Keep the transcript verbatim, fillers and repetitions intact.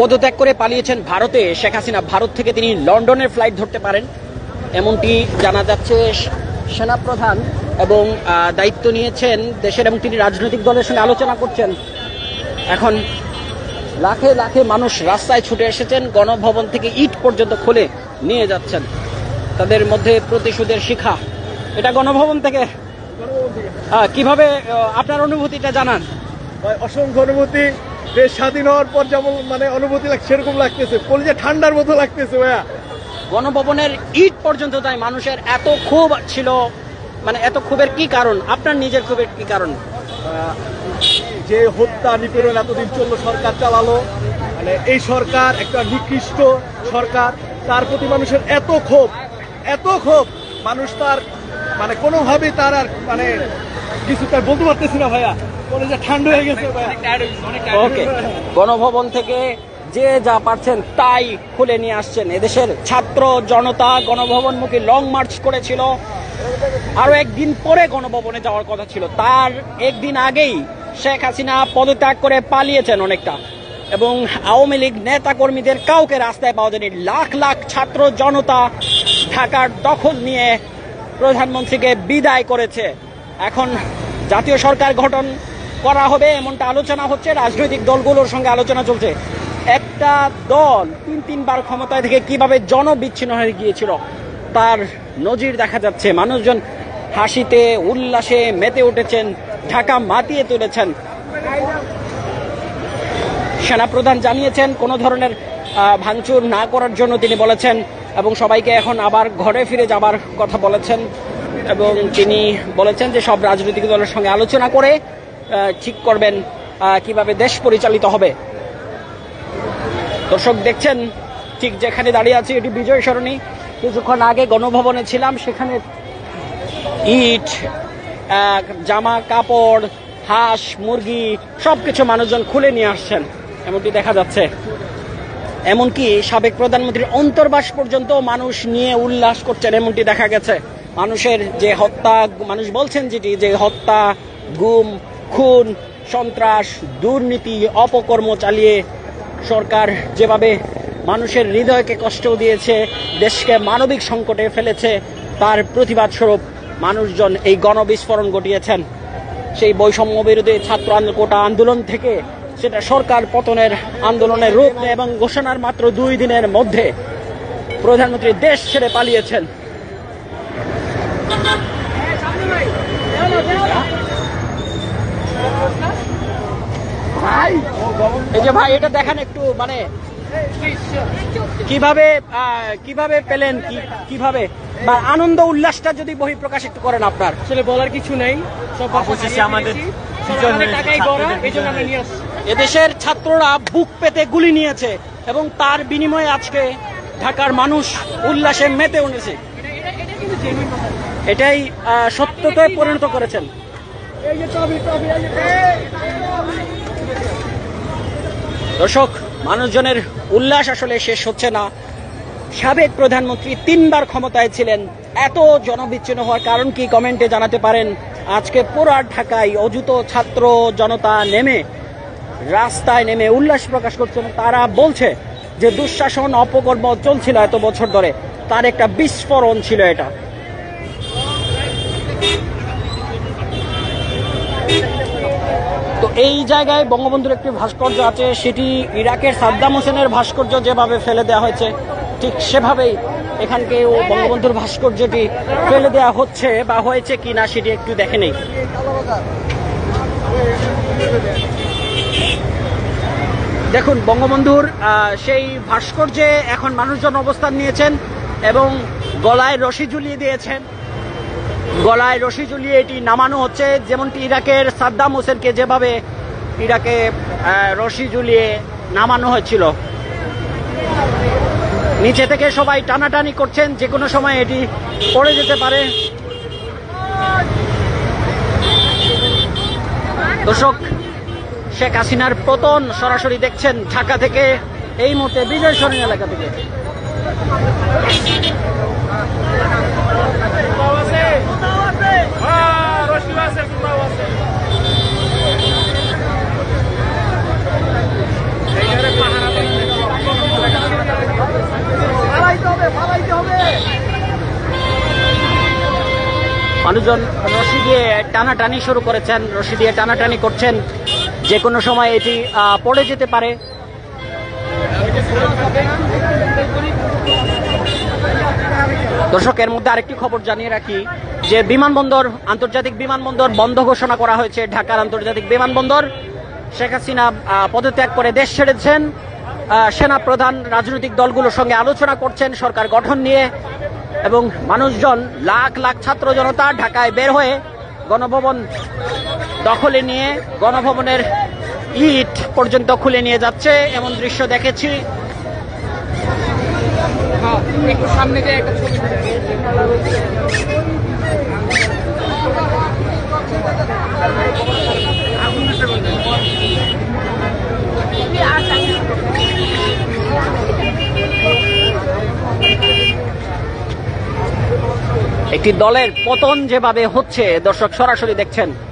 পদত্যাগ করে পালিয়েছেন ভারতে শেখ হাসিনা। ভারত থেকে তিনি লন্ডনের ফ্লাইট ধরতে পারেন এমনটি জানা যাচ্ছে। সেনাপ্রধান এবং দায়িত্ব নিয়েছেন দেশের, এবং তিনি রাজনৈতিক দলের সঙ্গে আলোচনা করছেন। এখন লাখে লাখে মানুষ রাস্তায় ছুটে এসেছেন, গণভবন থেকে ইট পর্যন্ত খুলে নিয়ে যাচ্ছেন। তাদের মধ্যে প্রতিশোধের শিখা। এটা গণভবন থেকে কিভাবে, আপনার অনুভূতিটা জানান। অসংখ্য অনুভূতি, দেশ স্বাধীন হওয়ার পর যেমন মানে অনুভূতি লাগছে সেরকম লাগতেছে, কলিজা ঠান্ডার মতো লাগতেছে ভাইয়া। গণভবনের ইট পর্যন্ত, তাই মানুষের এত ক্ষোভ ছিল। মানে এত ক্ষোভের কি কারণ, আপনার নিজের ক্ষোভের কি কারণ? যে হত্যা নিপীড়ন এতদিন চলল, সরকার চালালো, মানে এই সরকার একটা নিকৃষ্ট সরকার, তার প্রতি মানুষের এত ক্ষোভ, এত ক্ষোভ মানুষ তার মানে কোনোভাবে তার আর মানে কিছু তার বলতে পারতেছি না ভাইয়া, কলেজে ঠান্ডা হয়ে গেছে ভাইয়া। ওকে, গণভবন থেকে যে যা পারছেন তাই খুলে নিয়ে আসছেন। এদেশের ছাত্র জনতা গণভবনমুখী লং মার্চ করেছিল, আরো একদিন পরে গণভবনে যাওয়ার কথা ছিল। তার একদিন আগেই শেখ হাসিনা পদত্যাগ করে পালিয়েছেন অনেকটা, এবং আওয়ামী লীগ নেতা কর্মীদের কাউকে রাস্তায় পাওয়া যায়নি। লাখ লাখ ছাত্র জনতা ঢাকার দখল নিয়ে প্রধানমন্ত্রীকে বিদায় করেছে। এখন জাতীয় সরকার গঠন করা হবে এমনটা আলোচনা হচ্ছে, রাজনৈতিক দলগুলোর সঙ্গে আলোচনা চলছে। একটা দল তিন তিনবার ক্ষমতায় থেকে কিভাবে জনবিচ্ছিন্ন হয়ে গিয়েছিল তার নজির দেখা যাচ্ছে। মানুষজন হাসিতে উল্লাসে মেতে উঠেছেন, ঢাকা মাতিয়ে তুলেছেন। সেনাপ্রধান জানিয়েছেন কোনো ধরনের ভাঙচুর না করার জন্য তিনি বলেছেন, এবং সবাইকে এখন আবার ঘরে ফিরে যাবার কথা বলেছেন। এবং তিনি বলেছেন যে সব রাজনৈতিক দলের সঙ্গে আলোচনা করে ঠিক করবেন কিভাবে দেশ পরিচালিত হবে। দর্শক দেখছেন ঠিক যেখানে দাঁড়িয়ে আছি এটি বিজয় সরণি। কিছুক্ষণ আগে গণভবনে ছিলাম, সেখানে ইট, জামা কাপড়, হাঁস মুরগি সবকিছু মানুষজন খুলে নিয়ে আসছেন এমনটি দেখা যাচ্ছে। এমনকি সাবেক প্রধানমন্ত্রীর অন্তর্বাস পর্যন্ত মানুষ নিয়ে উল্লাস করছেন এমনটি দেখা গেছে। মানুষের যে হত্যা, মানুষ বলছেন যেটি, যে হত্যা, গুম, খুন, সন্ত্রাস, দুর্নীতি, অপকর্ম চালিয়ে সরকার যেভাবে মানুষের হৃদয়কে কষ্ট দিয়েছে, দেশকে মানবিক সংকটে ফেলেছে, তার প্রতিবাদ স্বরূপ মানুষজন এই গণবিস্ফোরণ ঘটিয়েছেন। সেই বৈষম্য বিরোধী ছাত্র কোটা আন্দোলন থেকে সেটা সরকার পতনের আন্দোলনের রূপ নেয়, এবং ঘোষণার মাত্র দুই দিনের মধ্যে প্রধানমন্ত্রী দেশ ছেড়ে পালিয়েছেন। এই যে ভাই, এটা দেখেন একটু, মানে কিভাবে কিভাবে পেলেন, কিভাবে বা আনন্দ উল্লাসটা যদি বহিঃপ্রকাশ একটু করেন আপনার। আসলে বলার কিছু নেই, এদেশের ছাত্ররা বুক পেতে গুলি নিয়েছে, এবং তার বিনিময়ে আজকে ঢাকার মানুষ উল্লাসে মেতে উঠেছে। এটাই সত্যতে পরিণত করেছেন। দর্শক, মানুষজনের উল্লাস আসলে শেষ হচ্ছে না। সাবেক প্রধানমন্ত্রী তিনবার ক্ষমতায় ছিলেন, এত জনবিচ্ছিন্ন হওয়ার কারণ কি কমেন্টে জানাতে পারেন। আজকে পুরো ঢাকায় অযুত ছাত্র জনতা নেমে রাস্তায় নেমে উল্লাস প্রকাশ করছেন। তারা বলছে যে দুঃশাসন, অপকর্ম চলছিল এত বছর ধরে, তার একটা বিস্ফোরণ ছিল এটা। তো এই জায়গায় বঙ্গবন্ধুর একটি ভাস্কর্য আছে, সেটি ইরাকের সাদ্দাম হোসেনের ভাস্কর্য যেভাবে ফেলে দেওয়া হয়েছে ঠিক সেভাবেই এখানকে বঙ্গবন্ধুর ভাস্কর্যটি ফেলে দেওয়া হচ্ছে বা হয়েছে কিনা সেটি একটু দেখে নেই। দেখুন বঙ্গবন্ধুর সেই ভাস্কর্যে এখন মানুষজন অবস্থান নিয়েছেন এবং গলায় রশি ঝুলিয়ে দিয়েছেন। গলায় রশি ঝুলিয়ে এটি নামানো হচ্ছে, যেমনটি ইরাকের সাদ্দাম হোসেনকে যেভাবে ইরাকে রশি ঝুলিয়ে নামানো হয়েছিল। নিচে থেকে সবাই টানাটানি করছেন, যে কোনো সময় এটি পড়ে যেতে পারে। দর্শক, শেখ হাসিনার পতন সরাসরি দেখছেন ঢাকা থেকে, এই মুহূর্তে বিজয় সরণি এলাকা থেকে। পাহারা মানুষজন রশি দিয়ে টানাটানি শুরু করেছেন, রশি দিয়ে টানাটানি করছেন, যে কোনো সময় এটি পড়ে যেতে পারে। দর্শকের মধ্যে আরেকটি খবর জানিয়ে রাখি যে বিমানবন্দর, আন্তর্জাতিক বিমানবন্দর বন্ধ ঘোষণা করা হয়েছে। ঢাকার আন্তর্জাতিক বিমানবন্দর, শেখ হাসিনা পদত্যাগ করে দেশ ছেড়েছেন, সেনা প্রধান রাজনৈতিক দলগুলোর সঙ্গে আলোচনা করছেন সরকার গঠন নিয়ে, এবং মানুষজন লাখ লাখ ছাত্র জনতা ঢাকায় বের হয়ে গণভবন দখলে নিয়ে গণভবনের ইট পর্যন্ত খুলে নিয়ে যাচ্ছে, এমন দৃশ্য দেখেছি। একটি দলের পতন যেভাবে হচ্ছে দর্শক সরাসরি দেখছেন।